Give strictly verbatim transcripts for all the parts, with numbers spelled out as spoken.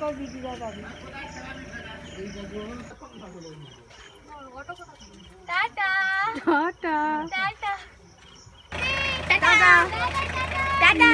को भी दिया जाएगा। Tata tata tata tata tata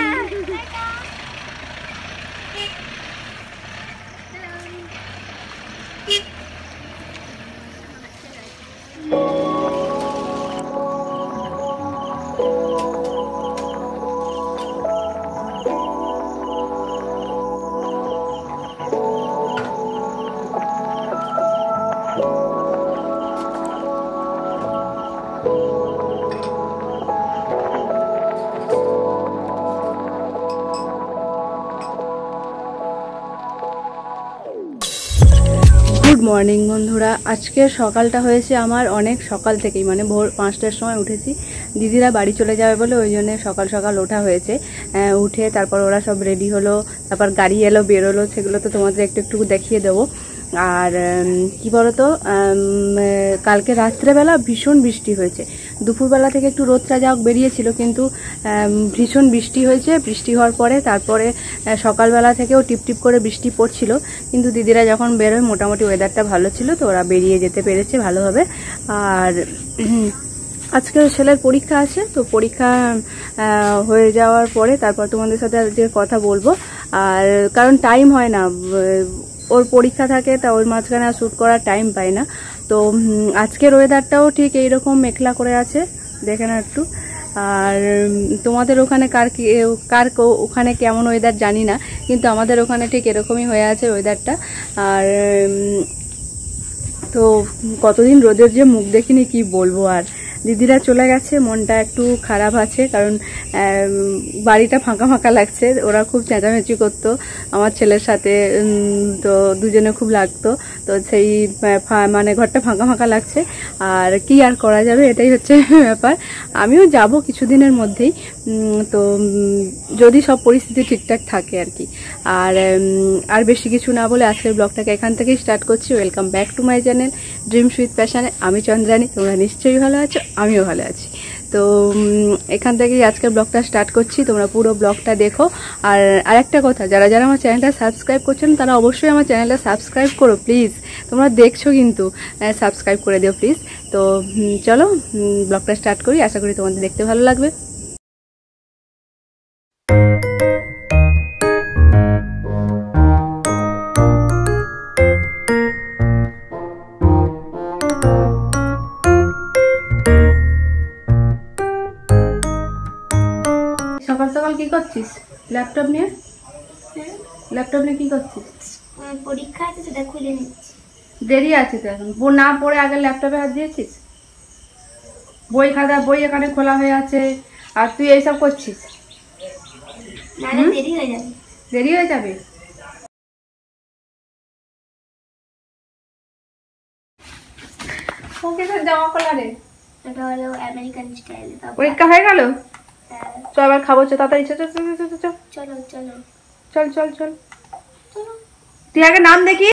good morning बंधुरा। आज के सकालटा होयेछे आमार अनेक सकाल थेकेई माने भोर पाँचटार समय उठेছি। দিদিরা বাড়ি চলে যাবে বলে ওই জন্য সকাল সকাল ওঠা হয়েছে। উঠে তারপর ওরা সব রেডি হলো, তারপর গাড়ি এলো বেরোলো, সেগুলো তো তোমাদের একটু একটু দেখিয়ে দেবো। আর কি বলতো, কালকে রাত্রেবেলা ভীষণ বৃষ্টি হয়েছে। দুপুরবেলা থেকে একটু রোদটা যাক বেরিয়েছিল, কিন্তু ভীষণ বৃষ্টি হয়েছে। বৃষ্টি হওয়ার পরে তারপরে সকালবেলা থেকেও টিপটিপ করে বৃষ্টি পড়ছিল, কিন্তু দিদিরা যখন বেরোয় মোটামুটি ওয়েদারটা ভালো ছিল, তো ওরা বেরিয়ে যেতে পেরেছে ভালোভাবে। আর আজকে ছেলের পরীক্ষা আছে, তো পরীক্ষা হয়ে যাওয়ার পরে তারপর তোমাদের সাথে আজকে কথা বলবো। আর কারণ টাইম হয় না, ওর পরীক্ষা থাকে, তা ওর মাঝখানে শ্যুট করার টাইম পাই না। তো আজকের ওয়েদারটাও ঠিক এইরকম মেঘলা করে আছে, দেখে না একটু। আর তোমাদের ওখানে কার কার ওখানে কেমন ওয়েদার জানি না, কিন্তু আমাদের ওখানে ঠিক এরকমই হয়ে আছে ওয়েদারটা। আর তো কতদিন রোদের যে মুখ দেখিনি কি বলবো। আর দিদিরা চলে গেছে, মনটা একটু খারাপ আছে, কারণ বাড়িটা ফাঁকা ফাঁকা লাগছে। ওরা খুব চেঁচামেচি করতো আমার ছেলের সাথে, তো দুজনে খুব লাগতো, তো সেই মানে ঘরটা ফাঁকা ফাঁকা লাগছে। আর কি আর করা যাবে, এটাই হচ্ছে ব্যাপার। আমিও যাব কিছুদিনের মধ্যেই, তো যদি সব পরিস্থিতি ঠিকঠাক থাকে আর কি। আর আর বেশি কিছু না বলে আজকের ব্লগটাকে এখান থেকেই স্টার্ট করছি। Welcome back to my channel dreams with প্যাশানে। আমি চন্দ্রাণী, তোমরা নিশ্চয়ই ভালো আছো, আমিও ভালো আছি। তো এখান থেকেই আজকের ব্লগটা স্টার্ট করছি, তোমরা পুরো ব্লগটা দেখো। আর আরেকটা কথা, যারা যারা আমার চ্যানেলটা সাবস্ক্রাইব করছেন তারা অবশ্যই আমার চ্যানেলটা সাবস্ক্রাইব করো প্লিজ। তোমরা দেখছো কিন্তু সাবস্ক্রাইব করে দিও প্লিজ। তো চলো ব্লগটা স্টার্ট করি, আশা করি তোমাদের দেখতে ভালো লাগবে। কি করছিস? ল্যাপটপ নিয়ে? হ্যাঁ, ল্যাপটপ নিয়ে কি করছিস? পরীক্ষা আছে, সেটা খুলে নিচ্ছি। দেরি আছে তো, এখন বই না পড়ে আগে ল্যাপটপে হাত দিয়েছিস? বই খাতা বই এখানে খোলা হয়ে আছে, আর তুই এই সব করছিস? মানে দেরি হয়ে যাবে। দেরি হয়ে যাবে। ওকে তো জামা খোলা রে, এটা হলো আমেরিকান স্টাইল। পরীক্ষা হয়ে গেল, চল আবার খাবো। চল তাড়াতাড়ি, চল চল চল চল চল চল চল চল। তুই আগে নাম দেখি।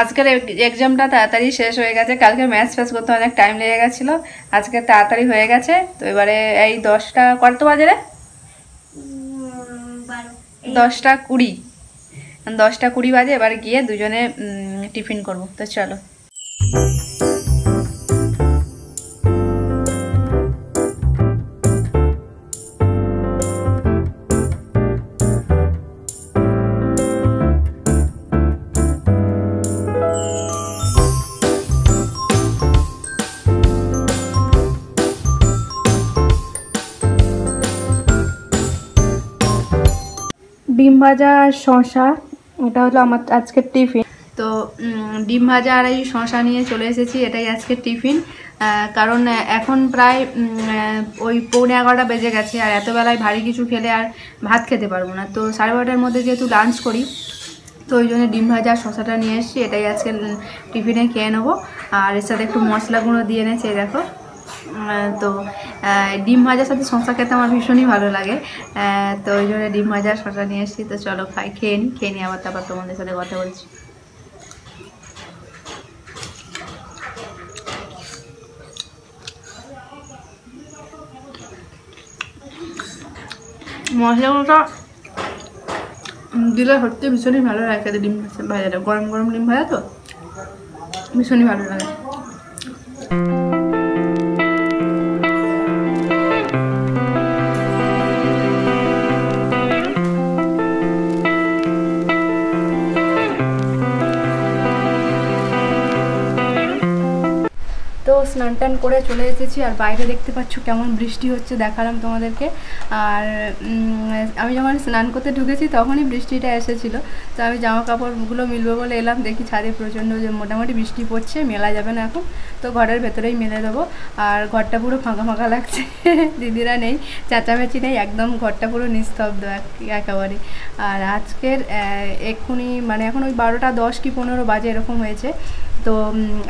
আজকের এক্সামটা তাড়াতাড়ি শেষ হয়ে গেছে, কালকে ম্যাথ ফ্যাচ করতে অনেক টাইম লেগে গেছিলো, আজকে তাড়াতাড়ি হয়ে গেছে। তো এবারে এই দশটা কত বাজে রে? দশটা কুড়ি দশটা কুড়ি বাজে। এবার গিয়ে দুজনে টিফিন করবো, তো চলো। ডিম ভাজা আর শশা, এটা হলো আমার আজকের টিফিন। তো ডিম ভাজা আর এই শশা নিয়ে চলে এসেছি, এটাই আজকের টিফিন। কারণ এখন প্রায় ওই পৌনে এগারোটা বেজে গেছে, আর এতবেলায় ভারী কিছু খেলে আর ভাত খেতে পারবো না। তো সাড়ে বারোটার মধ্যে যেহেতু লাঞ্চ করি, তো ওই জন্য ডিম ভাজা আর শশাটা নিয়ে এসেছি, এটাই আজকে টিফিনে খেয়ে নেবো। আর এর সাথে একটু মশলা গুঁড়ো দিয়ে এনেছি, দেখো। তো ডিম ভাজার সাথে শশা খেতে আমার ভীষণই ভালো লাগে, তো ওই জন্য ডিম ভাজা শশা নিয়ে এসেছি। তো চলো খাই, খেয়ে নিই খেয়ে নিই আবার তারপর তোমাদের সাথে কথা বলছি। মশলাগুলোটা দিলে সত্যি ভীষণই ভালো লাগে খেতে। ডিম ভাজাটা গরম গরম ডিম ভাজা তো ভীষণই ভালো লাগে। স্নান টান করে চলে এসেছি আর বাইরে দেখতে পাচ্ছ কেমন বৃষ্টি হচ্ছে, দেখালাম তোমাদেরকে। আর আমি যখন স্নান করতে ঢুকেছি তখনই বৃষ্টিটা এসেছিল, তো আমি জামা কাপড়গুলো মিলবো বলে এলাম, দেখি ছাদে প্রচণ্ড যে মোটামুটি বৃষ্টি পড়ছে, মেলা যাবে না এখন, তো ঘরের ভেতরেই মেলে দেবো। আর ঘরটা পুরো ফাঁকা ফাঁকা লাগছে, দিদিরা নেই, চেঁচামেচি নেই, একদম ঘরটা পুরো নিস্তব্ধ একেবারে। আর আজকের এক্ষুনি মানে এখন ওই বারোটা দশ কি পনেরো বাজে এরকম হয়েছে, তো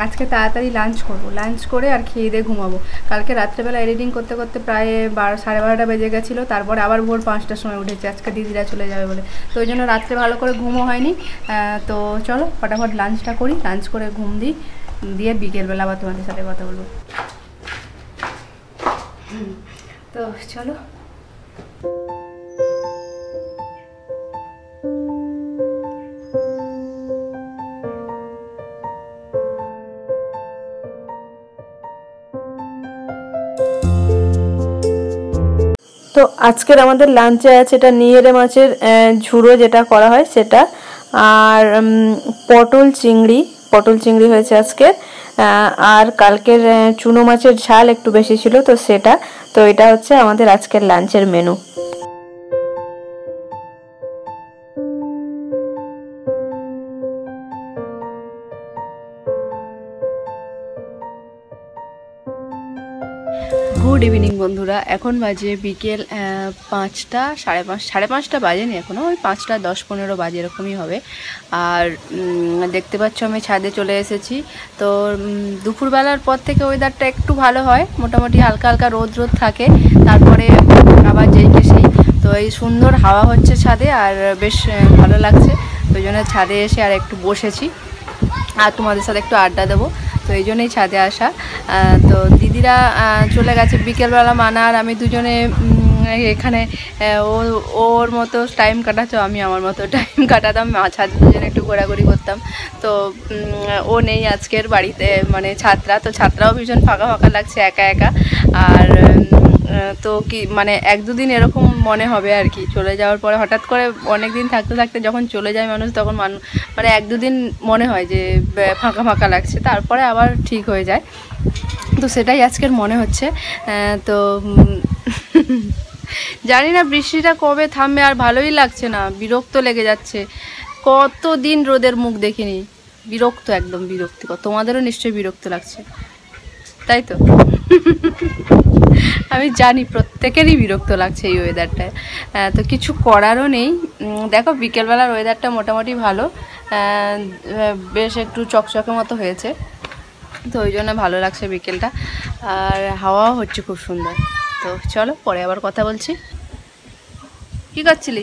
আজকে তাড়াতাড়ি লাঞ্চ করব, লাঞ্চ করে আর খেয়ে দিয়ে ঘুমাবো। কালকে রাত্রেবেলা এডিটিং করতে করতে প্রায় বারো সাড়ে বারোটা বেজে গেছিলো, তারপরে আবার ভোর পাঁচটার সময় উঠেছে আজকে দিদিরা চলে যাবে বলে, তো ওই জন্য রাত্রে ভালো করে ঘুমও হয়নি। তো চলো ফটাফট লাঞ্চটা করি, লাঞ্চ করে ঘুম দিই, দিয়ে বিকেলবেলা আবার তোমাদের সাথে কথা বলবো। তো চলো তো আজকের আমাদের লাঞ্চে আছে এটা নিয়েরে মাছের ঝুড়ো যেটা করা হয় সেটা, আর পটল চিংড়ি, পটল চিংড়ি হয়েছে আজকে। আর কালকের চুনো মাছের ঝাল একটু বেশি ছিল তো সেটা, তো এটা হচ্ছে আমাদের আজকের লাঞ্চের মেনু। গুড ইভিনিং বন্ধুরা, এখন বাজে বিকেল পাঁচটা সাড়ে পাঁচ সাড়ে পাঁচটা বাজেনি এখনও, ওই পাঁচটা দশ পনেরো বাজে এরকমই হবে। আর দেখতে পাচ্ছ আমি ছাদে চলে এসেছি, তো দুপুরবেলার পর থেকে ওয়েদারটা একটু ভালো হয়, মোটামুটি হালকা হালকা রোদ রোদ থাকে, তারপরে আবার যেইকে সেই, তো এই সুন্দর হাওয়া হচ্ছে ছাদে আর বেশ ভালো লাগছে, ওই জন্য ছাদে এসে আর একটু বসেছি আর তোমাদের সাথে একটু আড্ডা দেবো, তো এই জন্যই ছাদে আসা। তো দিদিরা চলে গেছে বিকেলবেলা, মানা আর আমি দুজনে এখানে ও ওর মতো টাইম কাটাতো, আমি আমার মতো টাইম কাটাতাম, ছাদে দুজনে একটু ঘোরাঘুরি করতাম। তো ও নেই আজকের বাড়িতে, মানে ছাত্রা, তো ছাত্রাও ভীষণ ফাঁকা ফাঁকা লাগছে একা একা। আর তো কি মানে এক দুদিন এরকম মনে হবে আর কি, চলে যাওয়ার পরে হঠাৎ করে অনেক দিন থাকতে থাকতে যখন চলে যায় মানুষ তখন মানুষ মানে এক দুদিন মনে হয় যে ফাঁকা ফাঁকা লাগছে, তারপরে আবার ঠিক হয়ে যায়, তো সেটাই আজকের মনে হচ্ছে। তো জানি না বৃষ্টিটা কবে থামবে, আর ভালোই লাগছে না, বিরক্ত লেগে যাচ্ছে, কত দিন রোদের মুখ দেখিনি, বিরক্ত একদম বিরক্তিকর। তোমাদেরও নিশ্চয়ই বিরক্ত লাগছে তাই তো, আমি জানি প্রত্যেকেরই বিরক্ত লাগছে এই ওয়েদারটায়, তো কিছু করারও নেই। দেখো বিকেলবেলার ওয়েদারটা মোটামুটি ভালো, বেশ একটু চকচকে মতো হয়েছে, তো ওই জন্য ভালো লাগছে বিকেলটা, আর হাওয়াও হচ্ছে খুব সুন্দর। তো চলো পরে আবার কথা বলছি। কী করছিলি?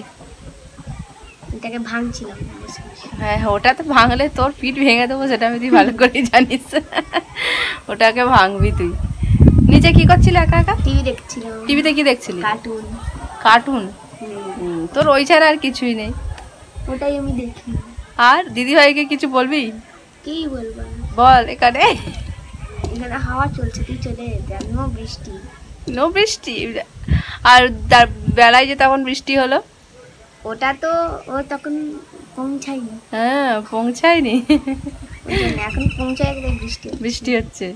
এটাকে ভাঙছিলাম। হ্যাঁ ওটা তো ভাঙলে তোর পিঠ ভেঙে দেবো, সেটা আমি তুই ভালো করেই জানিস, ওটাকে ভাঙবি তুই। নিচে কি করছিলে একা একা? টিভি দেখছিলাম। টিভিতে কি দেখছিলি? কার্টুন। কার্টুন? তোর ওই ছাড়া আর কিছুই নেই? ওটাই আমি দেখি। আর দিদিভাইকে কিছু বলবি? কি বলবো বল, এখানে এখানে হাওয়া চলছে, তুই চলে যা, নো বৃষ্টি, নো বৃষ্টি। আর বেলায় যে তখন বৃষ্টি হলো ওটা তো ও তখন পৌঁছায়নি। হ্যাঁ পৌঁছায়নি, এখন পৌঁছায় গেলে বৃষ্টি বৃষ্টি হচ্ছে।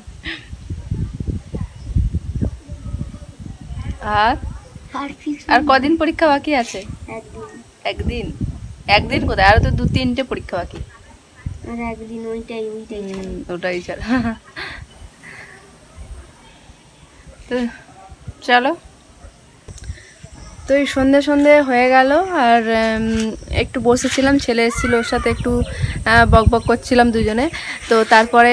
আর আর কদিন পরীক্ষা বাকি আছে? একদিন। একদিন কোথায়, আর তো দু তিনটে পরীক্ষা বাকি, আর একদিন ওইটাই ওইটাই ওইটাই চলো। তো চলো, তো এই সন্ধে সন্ধে হয়ে গেল, আর একটু বসেছিলাম, ছেলে এসেছিলো ওর সাথে একটু বকবক করছিলাম দুজনে। তো তারপরে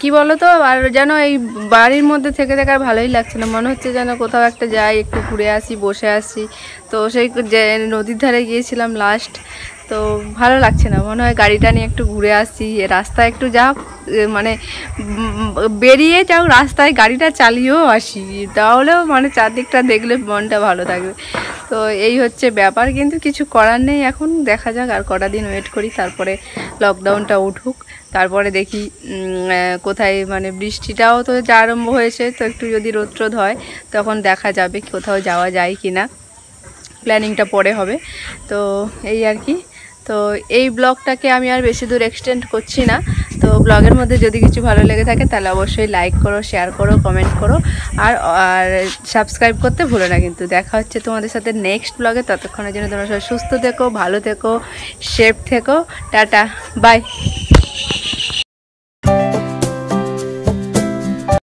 কি বলো তো, আর যেন এই বাড়ির মধ্যে থেকে থেকে আর ভালোই লাগছে না, মনে হচ্ছে যেন কোথাও একটা যাই, একটু ঘুরে আসি, বসে আসি। তো সেই যে নদীর ধারে গিয়েছিলাম লাস্ট, तो ভালো লাগছে না, মনে হয় গাড়িটা নিয়ে একটু ঘুরে আসি, রাস্তায় একটু যা মানে বেরিয়ে যাও, রাস্তায় গাড়িটা চালিয়েও আসি, তাহলেও মানে চারদিকটা দেখলে মনটা ভালো থাকবে। তো এই হচ্ছে ব্যাপার, কিন্তু কিছু করার নেই, এখন দেখা যাক আর কটা দিন ওয়েট করি, তারপরে লকডাউনটা উঠুক, তারপরে দেখি কোথায় মানে বৃষ্টিটাও তো যা আরম্ভ হয়েছে, তো একটু যদি রোদ রোদ হয় তখন দেখা যাবে কোথাও যাওয়া যায় কি না, প্ল্যানিংটা পরে হবে। তো এই আর কি, তো এই ব্লগটাকে আমি আর বেশি দূর এক্সটেন্ড করছি না। তো ব্লগের মধ্যে যদি কিছু ভালো লেগে থাকে তাহলে অবশ্যই লাইক করো, শেয়ার করো, কমেন্ট করো, আর আর সাবস্ক্রাইব করতে ভুলো না। কিন্তু দেখা হচ্ছে তোমাদের সাথে নেক্সট ব্লগে, ততক্ষণের জন্য তোমরা সবাই সুস্থ থেকো, ভালো থেকো, সেফ থেকো, টাটা, বাই।